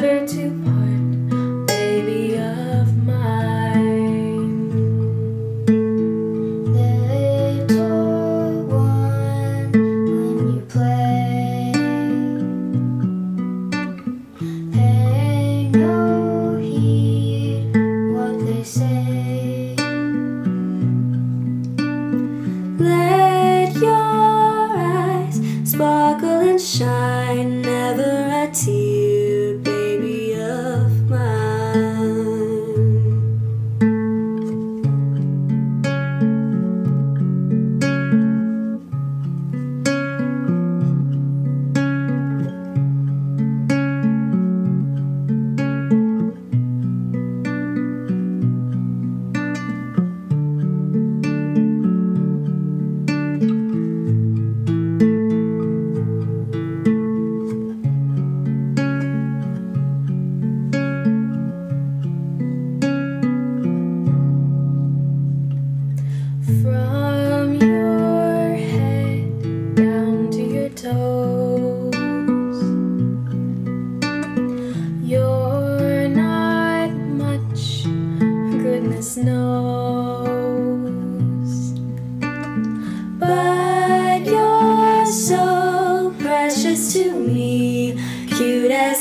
never to part, baby of mine. Little one, when you play, pay no heed what they say. Let your eyes sparkle and shine, never a tear. From your head down to your toes, you're not much, goodness knows, but you're so precious to me, cute as